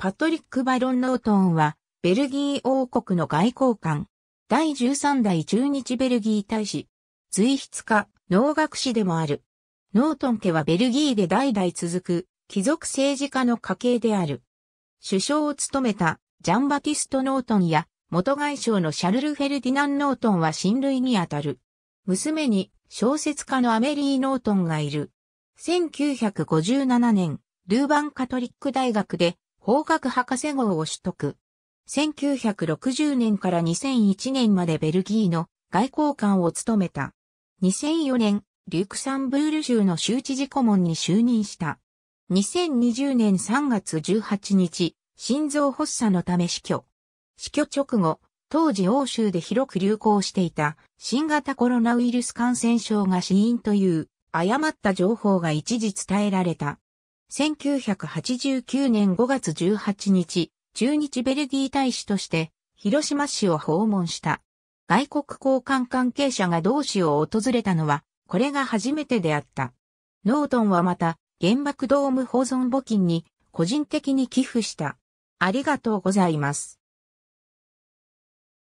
パトリック・バロン・ノートンは、ベルギー王国の外交官。第13代駐日ベルギー大使。随筆家、能楽師でもある。ノートン家はベルギーで代々続く、貴族政治家の家系である。首相を務めた、ジャンバティスト・ノートンや、元外相のシャルル・フェルディナン・ノートンは親類にあたる。娘に小説家のアメリー・ノートンがいる。1957年、ルーバンカトリック大学で法学博士号を取得。1960年から2001年までベルギーの外交官を務めた。2004年、リュクサンブール州の州知事顧問に就任した。2020年3月18日、心臓発作のため死去。死去直後、当時欧州で広く流行していた新型コロナウイルス感染症が死因という誤った情報が一時伝えられた。1989年5月18日、駐日ベルギー大使として広島市を訪問した。外国高官関係者が同市を訪れたのはこれが初めてであった。ノートンはまた原爆ドーム保存募金に個人的に寄付した。ありがとうございます。